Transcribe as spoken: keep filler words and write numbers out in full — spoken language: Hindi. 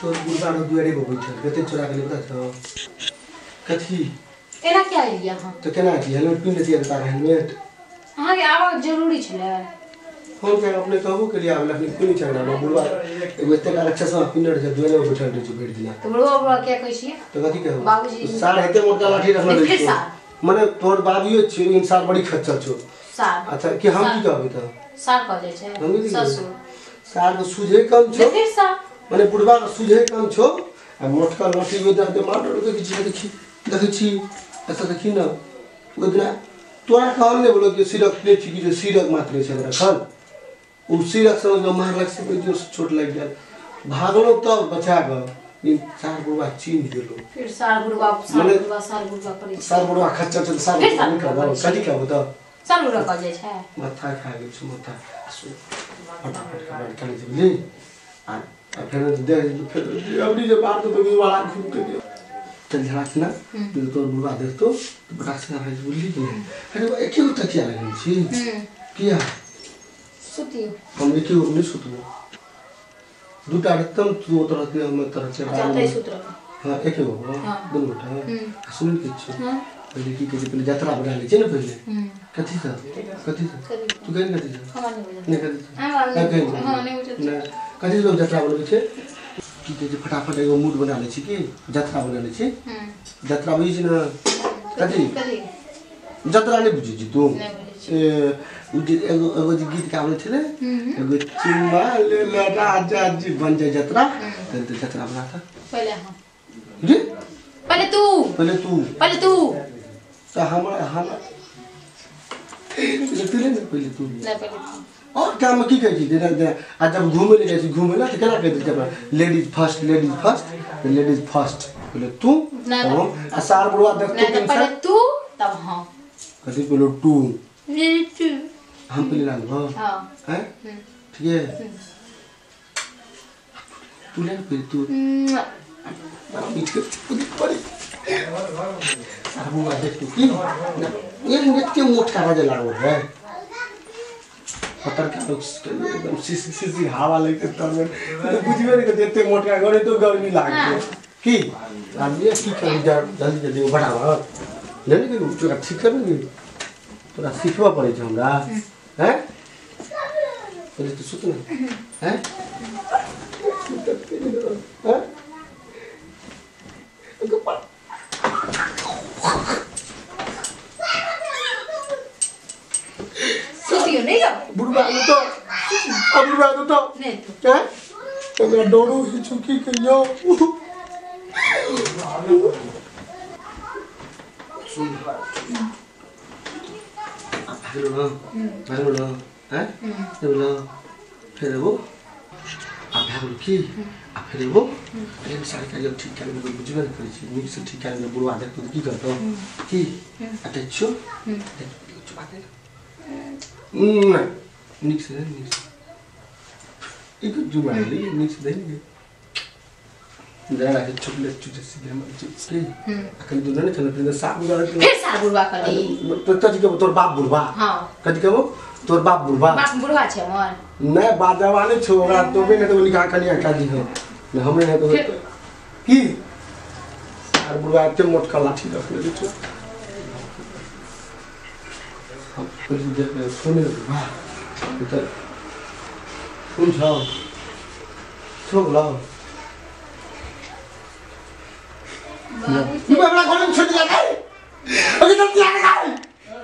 तो गुरबानो दुआरे बबई छ कते चोरा गेल बता छ कथी केना के आइल या हम तो केना के हेलमेट पिन दिया त हेलमेट हां के आब जरूरी छले फोन के अपने कहू के लिए आब लखनी कोनी चढ़ना गुरबा एगो तेल अच्छा से पिन रह दुआरे बैठल रह बैठ दिया तो गुरबा क्या कहिसी तो कथी कहू बाबूजी सार हेते मोटा लाठी रखना दे माने तोर बाबियो छ इंसान बड़ी खच्चर छ सार अच्छा कि हम की कहबे त सार कह जाय छै ससुर सार तो सुझे कम छ फिर सा माने बुढ़वा सुझे काम छो आ मोटका लाठी गोदा दे मार के किछ देखी देखै छी ऐसा देखी न गोदरा तोरा कहल ने बोलो कि सिरक ने ठीक जे सिरक मात्र छै हमरा खल उ सिरक से जो मार लग से जो छोट लग गेल भागलो तब बचा ग इन चार बुढ़वा चीन गेलो फिर सार बुढ़वा सार बुढ़वा सार बुढ़वा करै सार बुढ़वा खच्चर चल सार बुढ़वा कथि के बता सार बुढ़वा कह जाय छै माथा खा गेल छै माथा सु फटाफट खबर करै छै बुझली आ अपना दे फिर अबरी जो बात तो भी वाला खूब के चल झरासना तो बुढ़वा देख तो बटासना है बोली अरे एक ही तकिया लगे छी किया सुतियो हम एक ही उन्हें सुतबो दूटा एकदम दो तरह के हम तरह से जाते सूत्र हां एक हो दो बेटा सुन के छी पहले की के पहले यात्रा बना ले छी ना पहले कथि था कथि था तू कहीं कथि था हमार नहीं कथि था हां नहीं बुझे कथि लोग यात्रा बोलबे छे की जे फटाफट एगो मूड बना ले छी की यात्रा बना ले छी हम यात्रा होई छै ना कथि यात्रा नै बुझी जी तू नै बुझी एगो एगो जे गीत गाबै छले एगो चिम्मा ले राजा जी बन जाय यात्रा त यात्रा बना था पहले हम जी पहले तू पहले तू पहले तू त हमरा हम पहले पहले तू नै पहले और काम की कह छी दे आज जब घूमे ले जाय छी घूमे ना त केना कह दे ladies first ladies first ladies first बोले तू हम आसार बुढ़वा देख तो तू पहले तू तब हम कथि बोलो तू ये तू हम पहले लाल हां हां ठीक है तू ले फिर तू आसार बुढ़वा देख तू की ये नृत्य मोट करा दे लागो है पत्थर का लोग एकदम सीसी सीसी हवा लेके तब बुझबे नहीं करते इतने मोटा गरे तो गर्मी लागे की आदमी की कर जल्दी जल्दी बढ़ावा ले ले के तो ठीक कर ले तोरा सीखवा पड़े छै हमरा हैं पहले तो सुत ना हैं हैं उनको पा सुतियो नहीं जा बुढ़वा तो अब बुढ़वा तो नहीं तो हैं तो मेरा डोडू की चुकी कहियो सुन हेलो ना हेलो ना हैं हेलो फिर वो आप भागो की आप फिर वो फिर सारे का ठीक कर मुझे बुझबे करै छी नीक से ठीक कर बुढ़वा देख तो की करतो की अच्छा छो चुप आ निक्स है निक्स एक जुमा ले निक्स देंगे जरा है चॉकलेट चुचे से गेम चिप्स के अकल तो नहीं चल फिर सा बुढ़वा फिर सा बुढ़वा करी तो तोजी के तोर बाप बुढ़वा हां कथि कहबो तोर बाप बुढ़वा बाप बुढ़वा छे मोर नै बाजावाले छोरा तो भी नै तो निका कनी आका जी हो हमरे नै तो की सार बुढ़वा के मोटका लाठी रख ले छो कुछ देर सुन इधर सुन जाओ सुन लाओ ये बड़ा गोलम छूट जाता है अभी तक क्या